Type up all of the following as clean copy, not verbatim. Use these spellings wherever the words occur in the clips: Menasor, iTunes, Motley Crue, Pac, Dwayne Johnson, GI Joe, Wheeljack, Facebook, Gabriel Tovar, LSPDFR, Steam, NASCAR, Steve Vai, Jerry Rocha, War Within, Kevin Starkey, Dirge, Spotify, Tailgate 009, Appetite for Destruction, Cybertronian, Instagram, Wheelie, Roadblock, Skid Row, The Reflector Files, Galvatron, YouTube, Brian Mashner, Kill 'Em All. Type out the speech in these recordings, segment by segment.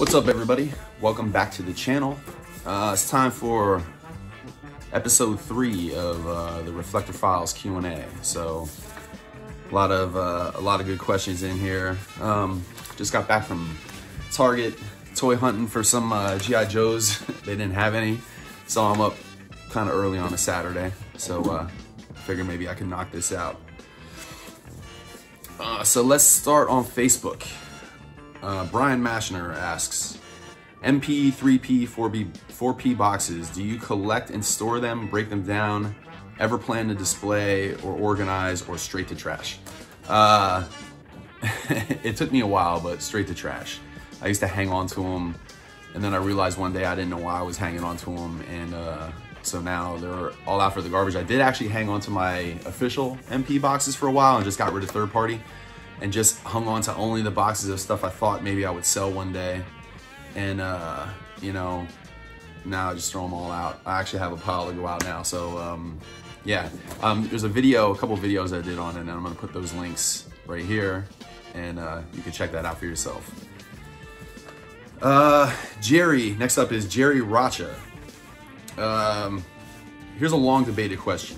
What's up, everybody? Welcome back to the channel. It's time for episode 3 of the Reflector Files Q&A. So a lot of good questions in here. Just got back from Target toy hunting for some GI Joes. They didn't have any, so I'm up kind of early on a Saturday. So figure maybe I can knock this out. So let's start on Facebook. Brian Mashner asks, MP, 3P, 4B, 4P boxes, do you collect and store them, break them down, ever plan to display or organize, or straight to trash? It took me a while, but straight to trash. I used to hang on to them, and then I realized one day I didn't know why I was hanging on to them, and so now they're all out for the garbage. I did actually hang on to my official MP boxes for a while and just got rid of third party, and just hung on to only the boxes of stuff I thought maybe I would sell one day. And you know, now I just throw them all out. I actually have a pile to go out now. So yeah, there's a couple videos I did on it, and I'm gonna put those links right here, and you can check that out for yourself. Next up is Jerry Rocha. Here's a long debated question.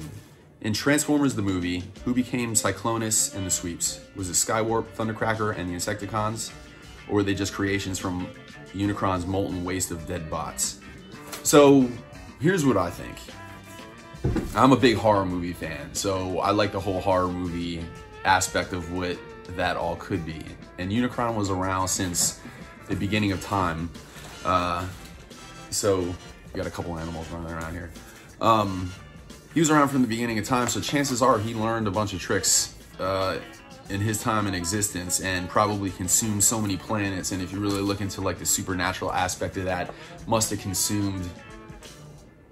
In Transformers the movie, who became Cyclonus and the Sweeps? Was it Skywarp, Thundercracker, and the Insecticons? Or were they just creations from Unicron's molten waste of dead bots? So here's what I think. I'm a big horror movie fan, so I like the whole horror movie aspect of what that all could be. And Unicron was around since the beginning of time. So you got a couple animals running around here. He was around from the beginning of time, so chances are he learned a bunch of tricks in his time in existence, and probably consumed so many planets. And if you really look into like the supernatural aspect of that, must have consumed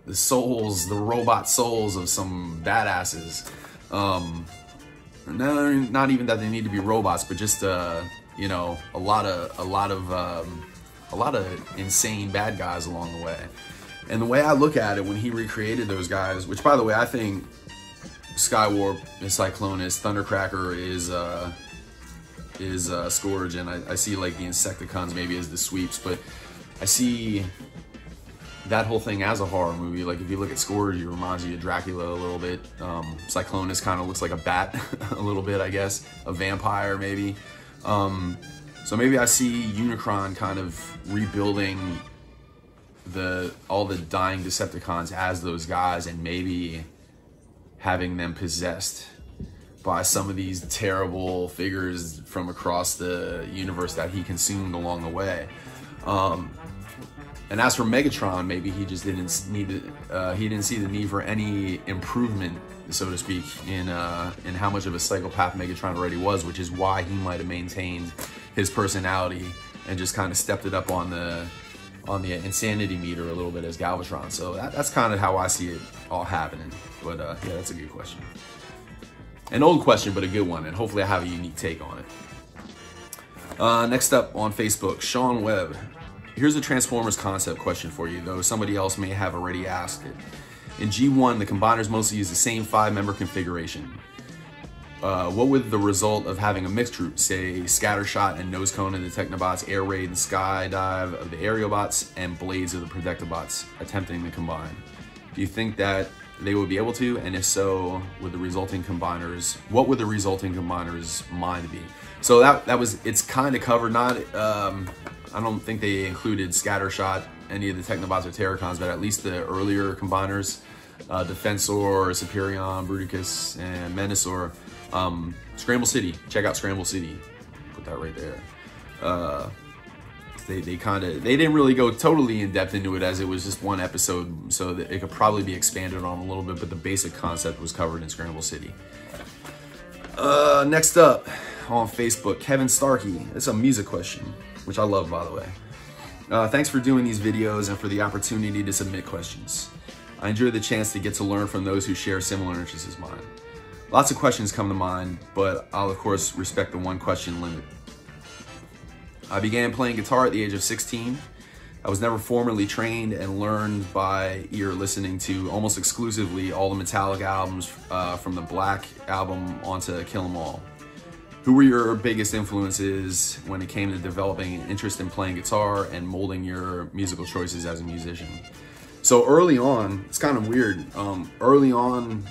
the souls, the robot souls of some badasses. Not even that they need to be robots, but just you know, a lot of insane bad guys along the way. And the way I look at it, when he recreated those guys, which, by the way, I think Skywarp is Cyclonus, Thundercracker is Scourge, and I see like the Insecticons maybe as the Sweeps, but I see that whole thing as a horror movie. Like, if you look at Scourge, he reminds you of Dracula a little bit. Cyclonus kind of looks like a bat a little bit, I guess, a vampire maybe. So maybe I see Unicron kind of rebuilding all the dying Decepticons as those guys, and maybe having them possessed by some of these terrible figures from across the universe that he consumed along the way. And as for Megatron, maybe he just didn't need to, he didn't see the need for any improvement, so to speak, in how much of a psychopath Megatron already was, which is why he might have maintained his personality and just kind of stepped it up on the insanity meter a little bit as Galvatron. So that's kind of how I see it all happening. But yeah, that's a good question. An old question, but a good one, and hopefully I have a unique take on it. Next up on Facebook, Sean Webb. Here's a Transformers concept question for you, though somebody else may have already asked it. In G1, the Combiners mostly use the same 5-member configuration. What would the result of having a mixed troop, say Scattershot and Nosecone of the Technobots, Air Raid and Skydive of the Aerobots, and Blades of the Protectobots attempting to combine? Do you think that they would be able to? And if so, would the resulting Combiners, what would the resulting Combiners' mind be? So that was, it's kind of covered. Not, I don't think they included Scattershot, any of the Technobots or Terracons, but at least the earlier Combiners, Defensor, Superion, Bruticus, and Menasor. Scramble City, check out Scramble City, put that right there. They didn't really go totally in depth into it, as it was just one episode, so that it could probably be expanded on a little bit, but the basic concept was covered in Scramble City. Next up on Facebook, Kevin Starkey. It's a music question, which I love, by the way. Thanks for doing these videos and for the opportunity to submit questions. I enjoy the chance to get to learn from those who share similar interests as mine. Lots of questions come to mind, but I'll of course respect the one question limit. I began playing guitar at the age of 16. I was never formally trained and learned by ear, listening to almost exclusively all the Metallica albums from the Black Album onto Kill 'Em All. Who were your biggest influences when it came to developing an interest in playing guitar and molding your musical choices as a musician? So early on, it's kind of weird. Early on,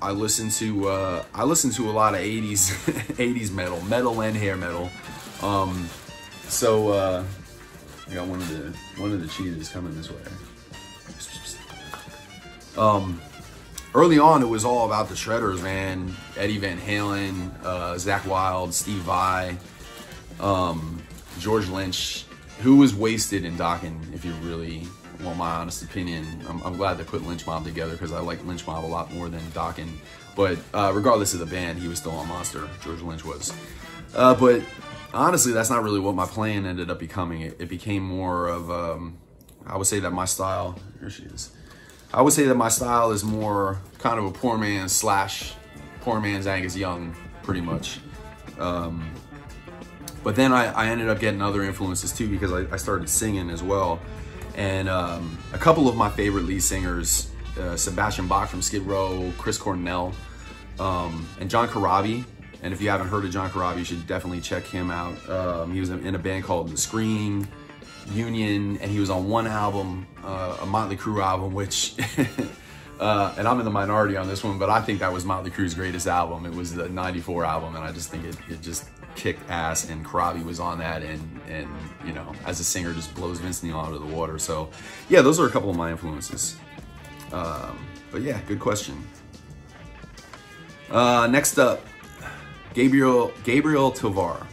I listened to a lot of 80s metal and hair metal. I got one of the cheeses coming this way. Early on, it was all about the shredders, man. Eddie Van Halen, Zach Wylde, Steve Vai, George Lynch, who was wasted in Dokken, if you really want my honest opinion. I'm glad they put Lynch Mob together because I like Lynch Mob a lot more than Dokken. But regardless of the band, he was still a monster. George Lynch was. But honestly, that's not really what my playing ended up becoming. It became more of, I would say that my style, here she is. I would say that my style is more kind of a poor man's Slash, poor man's Angus Young, pretty much. But then I ended up getting other influences too because I started singing as well. And a couple of my favorite lead singers, Sebastian Bach from Skid Row, Chris Cornell, and John Corabi. And if you haven't heard of John Corabi, you should definitely check him out. He was in a band called The Scream Union, and he was on one album, a Motley Crue album, which and I'm in the minority on this one, but I think that was Motley Crue's greatest album. It was the 94 album, and I just think it just kicked ass, and Corabi was on that, and you know, as a singer, just blows Vince Neil out of the water. So yeah, those are a couple of my influences. But yeah, good question. Next up, Gabriel Tovar.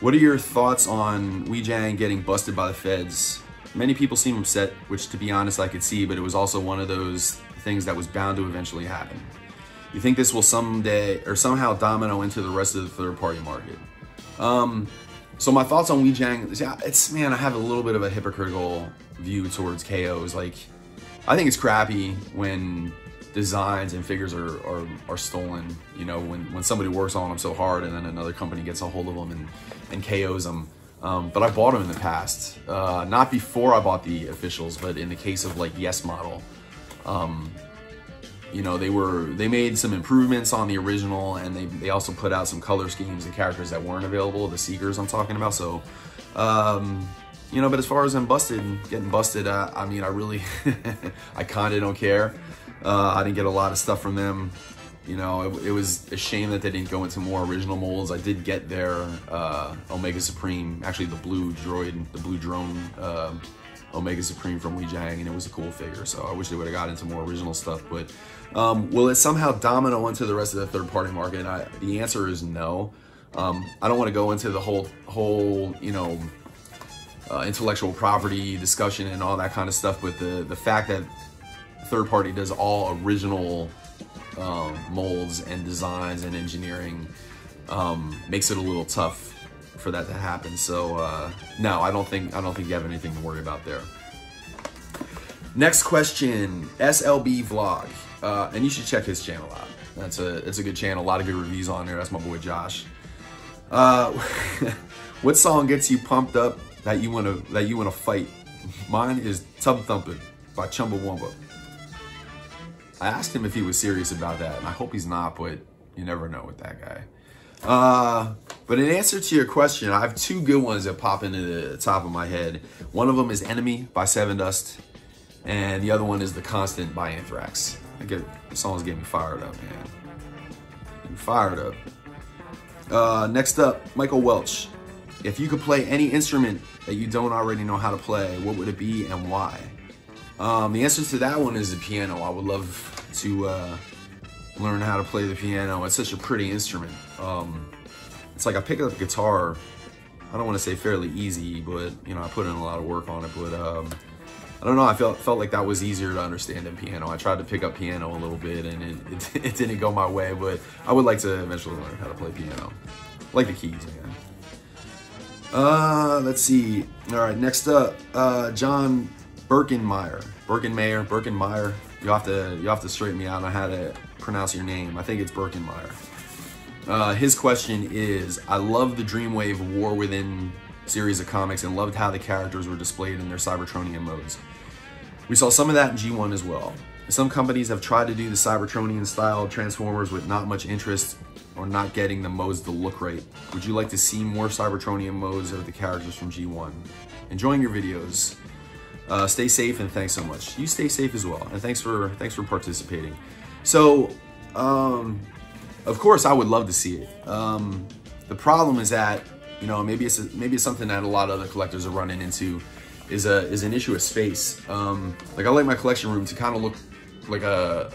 What are your thoughts on Weijang getting busted by the feds? Many people seem upset, which to be honest, I could see, but it was also one of those things that was bound to eventually happen. You think this will someday or somehow domino into the rest of the third party market? So my thoughts on Weijang, yeah, it's, man, I have a little bit of a hypocritical view towards KOs. Like, I think it's crappy when designs and figures are stolen, you know, when somebody works on them so hard and then another company gets a hold of them and KOs them. But I bought them in the past, not before I bought the officials, but in the case of like Yes Model, you know, they made some improvements on the original, and they also put out some color schemes and characters that weren't available, the Seekers I'm talking about. So, you know, but as far as getting busted, I mean, I really, I kind of don't care. I didn't get a lot of stuff from them. You know, it was a shame that they didn't go into more original molds. I did get their Omega Supreme, actually the blue drone Omega Supreme from Weijang, and it was a cool figure. So I wish they would have got into more original stuff. But will it somehow domino into the rest of the third party market? The answer is no. I don't want to go into the whole, you know, intellectual property discussion and all that kind of stuff, but the fact that third party does all original molds and designs and engineering makes it a little tough for that to happen. So no, I don't think you have anything to worry about there. Next question, SLB Vlog, and you should check his channel out. It's a good channel, a lot of good reviews on there. That's my boy Josh. What song gets you pumped up that you want to fight? Mine is Tub Thumpin' by Chumbawamba. I asked him if he was serious about that, and I hope he's not, but you never know with that guy. But in answer to your question, I have two good ones that pop into the top of my head. One of them is Enemy by Seven Dust, and the other one is The Constant by Anthrax. The songs get me fired up, man. I'm fired up. Next up, Michael Welch. If you could play any instrument that you don't already know how to play, what would it be and why? The answer to that one is the piano. I would love to learn how to play the piano. It's such a pretty instrument. It's like I pick up guitar, I don't want to say fairly easy, but you know, I put in a lot of work on it, but I don't know, I felt like that was easier to understand than piano. I tried to pick up piano a little bit and it didn't go my way, but I would like to eventually learn how to play piano. I like the keys, man. Let's see. All right, next up, John Birkenmeyer. You have to straighten me out on how to pronounce your name. I think it's Birkenmeyer. His question is, I love the Dreamwave War Within series of comics and loved how the characters were displayed in their Cybertronian modes. We saw some of that in G1 as well. Some companies have tried to do the Cybertronian style Transformers with not much interest or not getting the modes to look right. Would you like to see more Cybertronian modes of the characters from G1? Enjoying your videos. Stay safe and thanks so much. You stay safe as well, and thanks for participating. So, of course, I would love to see it. The problem is that, you know, maybe it's something that a lot of other collectors are running into, is an issue of space. Like, I like my collection room to kind of look like a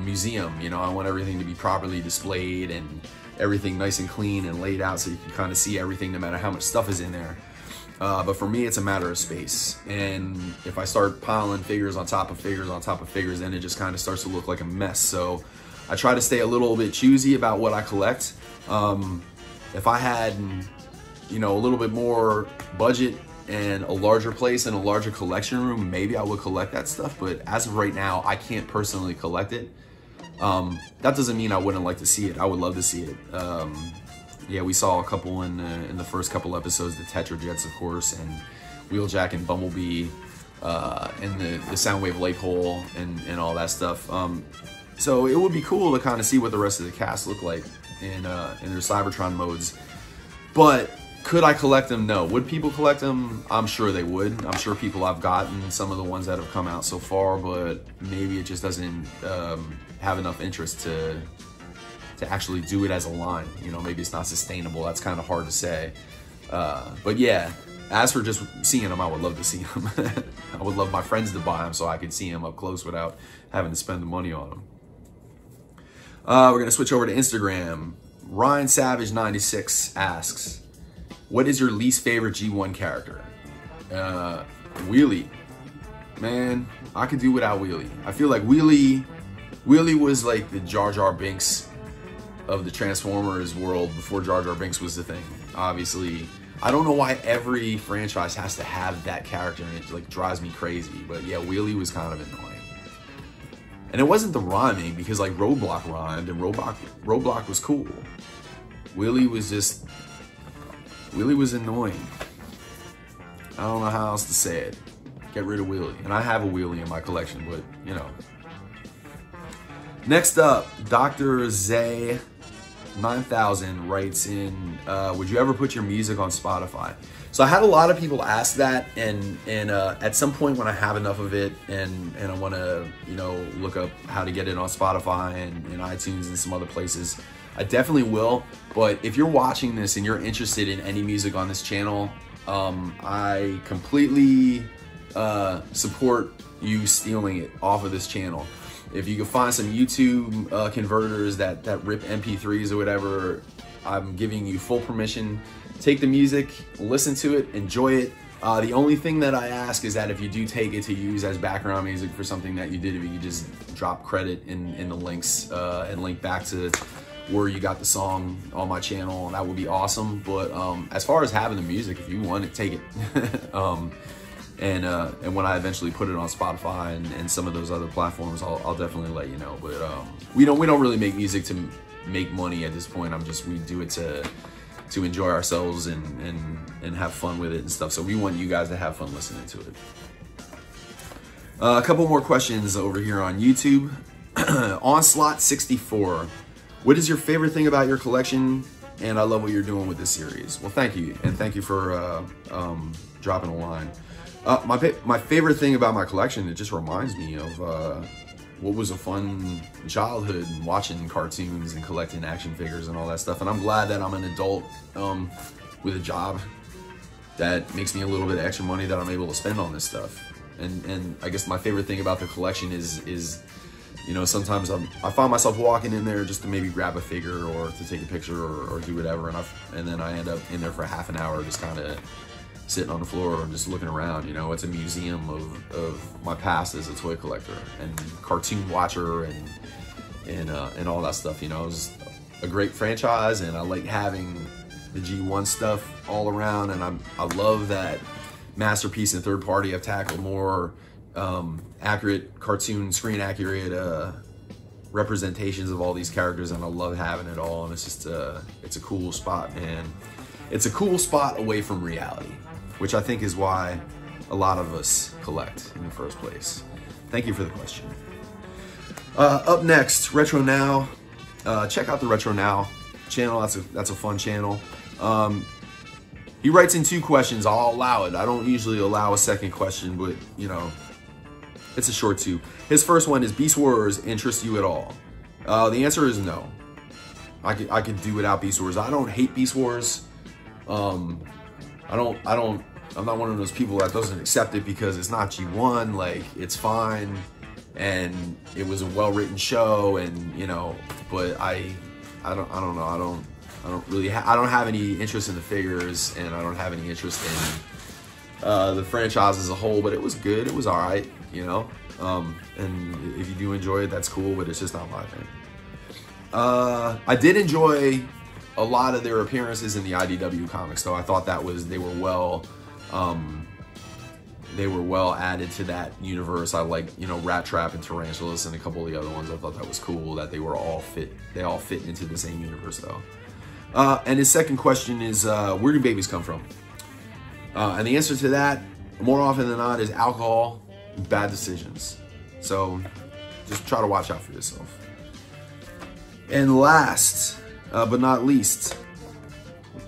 museum. You know, I want everything to be properly displayed and everything nice and clean and laid out so you can kind of see everything no matter how much stuff is in there. But for me, it's a matter of space. And if I start piling figures on top of figures on top of figures, then it just kind of starts to look like a mess. So I try to stay a little bit choosy about what I collect. If I had, you know, a little bit more budget and a larger place and a larger collection room, maybe I would collect that stuff. But as of right now, I can't personally collect it. That doesn't mean I wouldn't like to see it. I would love to see it. Yeah, we saw a couple in the first couple episodes, the Tetra Jets, of course, and Wheeljack and Bumblebee, and the Soundwave Lake Hole and all that stuff. So it would be cool to kind of see what the rest of the cast look like in their Cybertron modes. But could I collect them? No. Would people collect them? I'm sure they would. I'm sure people have gotten some of the ones that have come out so far, but maybe it just doesn't have enough interest to actually do it as a line. You know, maybe it's not sustainable. That's kind of hard to say. But yeah, as for just seeing them, I would love to see them. I would love my friends to buy them so I could see them up close without having to spend the money on them. We're going to switch over to Instagram. Ryan Savage 96 asks, what is your least favorite G1 character? Wheelie. Man, I could do without Wheelie. I feel like Wheelie was like the Jar Jar Binks of the Transformers world before Jar Jar Binks was the thing, obviously. I don't know why every franchise has to have that character, and it like drives me crazy. But yeah, Wheelie was kind of annoying. And it wasn't the rhyming, because like Roadblock rhymed and Roadblock was cool. Wheelie was annoying. I don't know how else to say it. Get rid of Wheelie. And I have a Wheelie in my collection, but you know. Next up, Dr. Zay 9000 writes in, would you ever put your music on Spotify? So I had a lot of people ask that, and at some point when I have enough of it and I want to, you know, look up how to get it on Spotify and iTunes and some other places, I definitely will. But if you're watching this and you're interested in any music on this channel, I completely support you stealing it off of this channel. If you can find some YouTube converters that rip MP3s or whatever, I'm giving you full permission. Take the music, listen to it, enjoy it. The only thing that I ask is that if you do take it to use as background music for something that you did, if you could just drop credit in the links and link back to where you got the song on my channel, that would be awesome. But as far as having the music, if you want it, take it. And when I eventually put it on Spotify and some of those other platforms, I'll definitely let you know. But we don't really make music to make money at this point. We do it to enjoy ourselves and have fun with it and stuff. So we want you guys to have fun listening to it. A couple more questions over here on YouTube. Onslaught 64, what is your favorite thing about your collection? And I love what you're doing with this series. Well, thank you, and thank you for dropping a line. My favorite thing about my collection, it just reminds me of what was a fun childhood, and watching cartoons and collecting action figures and all that stuff. And I'm glad that I'm an adult with a job that makes me a little bit of extra money that I'm able to spend on this stuff. And I guess my favorite thing about the collection is you know, sometimes I find myself walking in there just to maybe grab a figure or to take a picture or do whatever, and then I end up in there for half an hour just kind of sitting on the floor and just looking around. You know, it's a museum of my past as a toy collector and cartoon watcher and all that stuff. You know, it was a great franchise, and I like having the G1 stuff all around, and I love that Masterpiece and Third Party have tackled more accurate cartoon, screen accurate representations of all these characters, and I love having it all. And it's just it's a cool spot, man. It's a cool spot away from reality, which I think is why a lot of us collect in the first place. Thank you for the question. Up next, Retro Now. Check out the Retro Now channel. That's a fun channel. He writes in 2 questions. I'll allow it. I don't usually allow a second question, but, you know, it's a short 2. His first one is, Beast Wars interest you at all? The answer is no. I could do without Beast Wars. I don't hate Beast Wars. I'm not one of those people that doesn't accept it because it's not G1. Like, it's fine, and it was a well-written show, and, you know, but I don't have any interest in the figures, and I don't have any interest in the franchise as a whole. But it was good. It was all right, you know. And if you do enjoy it, that's cool. But it's just not my thing. I did enjoy a lot of their appearances in the IDW comics, though. I thought that was they were well added to that universe. I like, you know, Rat Trap and Tarantulas and a couple of the other ones. I thought that was cool that they were all fit. They all fit into the same universe, though. And his second question is, where do babies come from? And the answer to that, more often than not, is alcohol, bad decisions. So just try to watch out for yourself. And last, but not least,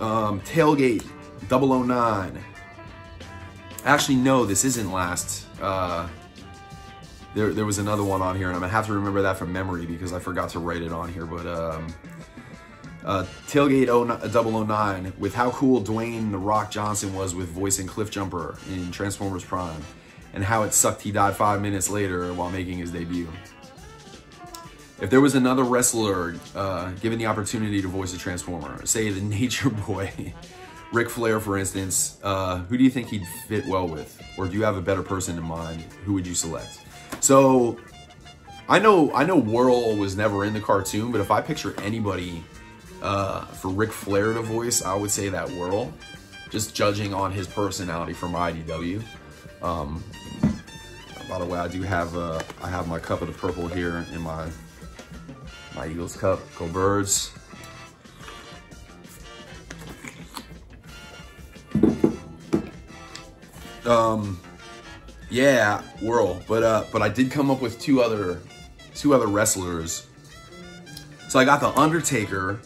Tailgate 009. Actually, no, this isn't last. There was another one on here, and I'm gonna have to remember that from memory because I forgot to write it on here. But Tailgate 009, with how cool Dwayne The Rock Johnson was with voicing Cliff Jumper in Transformers Prime, and how it sucked he died 5 minutes later while making his debut. If there was another wrestler given the opportunity to voice a Transformer, say the Nature Boy, Ric Flair, for instance, who do you think he'd fit well with? Or do you have a better person in mind? Who would you select? So, I know Whirl was never in the cartoon, but if I picture anybody for Ric Flair to voice, I would say that Whirl, just judging on his personality from IDW. By the way, I do have I have my cup of the purple here in my Eagles cup. Go Birds. Yeah, Whirl. But I did come up with two other wrestlers. So I got The Undertaker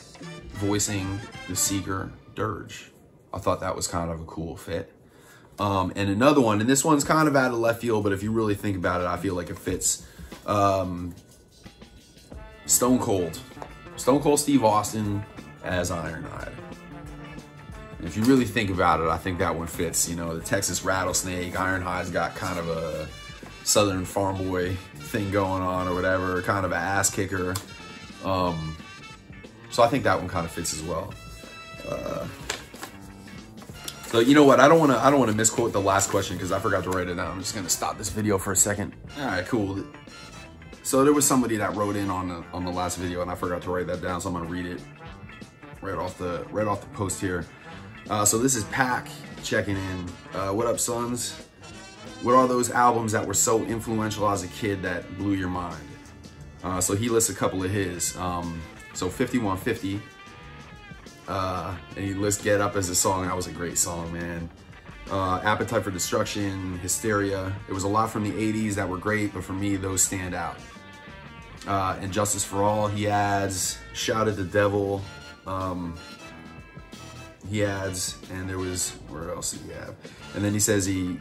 voicing the Seeker Dirge. I thought that was kind of a cool fit. And another one, and this one's kind of out of left field, but if you really think about it, I feel like it fits. Stone Cold Steve Austin as Ironhide. If you really think about it, I think that one fits. You know, the Texas Rattlesnake, Ironhide's got kind of a Southern farm boy thing going on or whatever, kind of an ass kicker. So I think that one kind of fits as well. So you know what? I don't want to misquote the last question because I forgot to write it down. I'm just gonna stop this video for a second. All right, cool. So there was somebody that wrote in on the last video, and I forgot to write that down, so I'm gonna read it right off the post here. So this is Pac checking in. What up, sons? What are those albums that were so influential as a kid that blew your mind? So he lists a couple of his. So 5150, and he lists Get Up as a song. That was a great song, man. Appetite for Destruction, Hysteria. It was a lot from the 80s that were great, but for me, those stand out. And Justice for All, he adds. Shout at the Devil, he adds. And there was, where else did he have? And then he says he,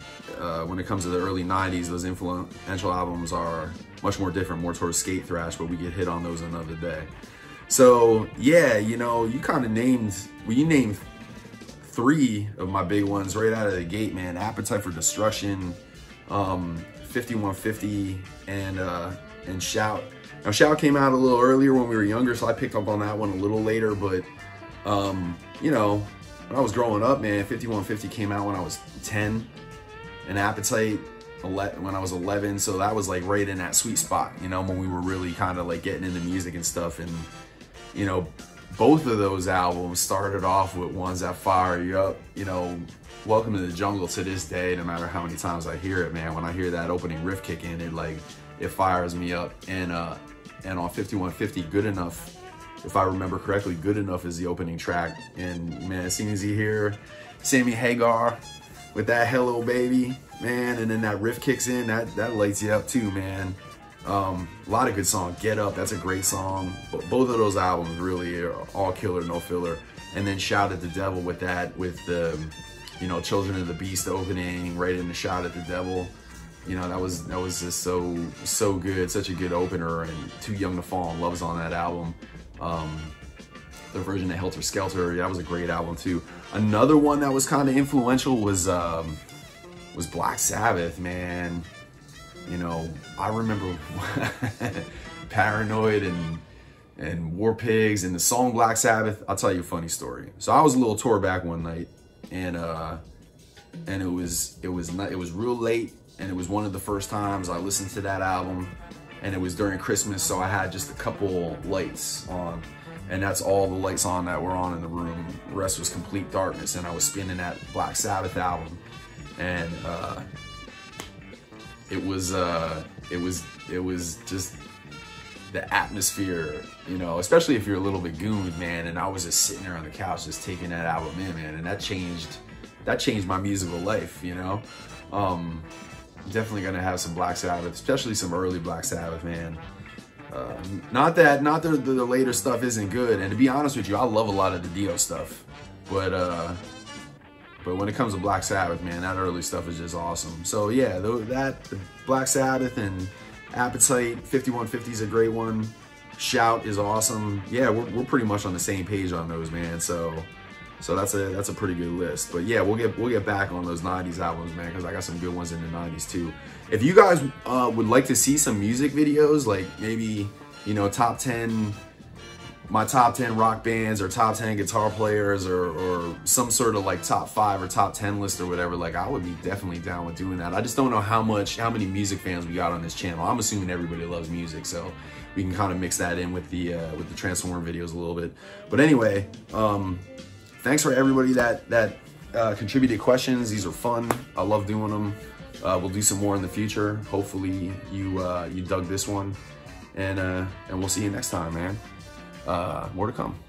when it comes to the early 90s, those influential albums are much more different, more towards skate thrash, but we get hit on those another day. So, yeah, you know, you kind of named, well, you named 3 of my big ones right out of the gate, man. Appetite for Destruction, 5150, and Shout. Now, Shout came out a little earlier when we were younger, so I picked up on that one a little later. But, you know, when I was growing up, man, 5150 came out when I was 10, and Appetite when I was 11. So that was, like, right in that sweet spot, you know, when we were really kind of, like, getting into music and stuff. And, you know, both of those albums started off with ones that fire you up. You know, Welcome to the Jungle, to this day, no matter how many times I hear it, man, when I hear that opening riff kick in, it, like, it fires me up. And on 5150, Good Enough, if I remember correctly, Good Enough is the opening track. And, man, as soon as you hear Sammy Hagar with that Hello Baby, man, and then that riff kicks in, that lights you up too, man. A lot of good songs. Get Up, that's a great song. But both of those albums really are all killer, no filler. And then Shout at the Devil with that, with the, you know, Children of the Beast opening right into Shout at the Devil. You know, that was just so good, such a good opener. And Too Young to Fall in Love's on that album. Their version of Helter Skelter, that was a great album too. Another one that was kind of influential was Black Sabbath, man. You know, I remember Paranoid and War Pigs and the song Black Sabbath. I'll tell you a funny story. So I was a little tour back one night, and it was real late, and it was one of the first times I listened to that album, and it was during Christmas, so I had just a couple lights on. And that's all the lights on that were on in the room. The rest was complete darkness, and I was spinning that Black Sabbath album, and it was just the atmosphere, you know. Especially if you're a little bit gooned, man. And I was just sitting there on the couch, just taking that album in, man. And that changed my musical life, you know. Definitely gonna have some Black Sabbath, especially some early Black Sabbath, man. Not that the later stuff isn't good, and to be honest with you, I love a lot of the Dio stuff, but when it comes to Black Sabbath, man, that early stuff is just awesome. So yeah, the Black Sabbath and Appetite, 5150 is a great one. Shout is awesome. Yeah, we're pretty much on the same page on those, man. So that's a pretty good list. But yeah, we'll get back on those 90s albums, man, because I got some good ones in the 90s too. If you guys would like to see some music videos, like maybe, you know, my top 10 rock bands or top 10 guitar players or some sort of like top 5 or top 10 list or whatever, like I would be definitely down with doing that. I just don't know how many music fans we got on this channel. I'm assuming everybody loves music, so we can kind of mix that in with the Transform videos a little bit. But anyway, thanks for everybody that contributed questions. These are fun. I love doing them. We'll do some more in the future. Hopefully you dug this one, and we'll see you next time, man. More to come.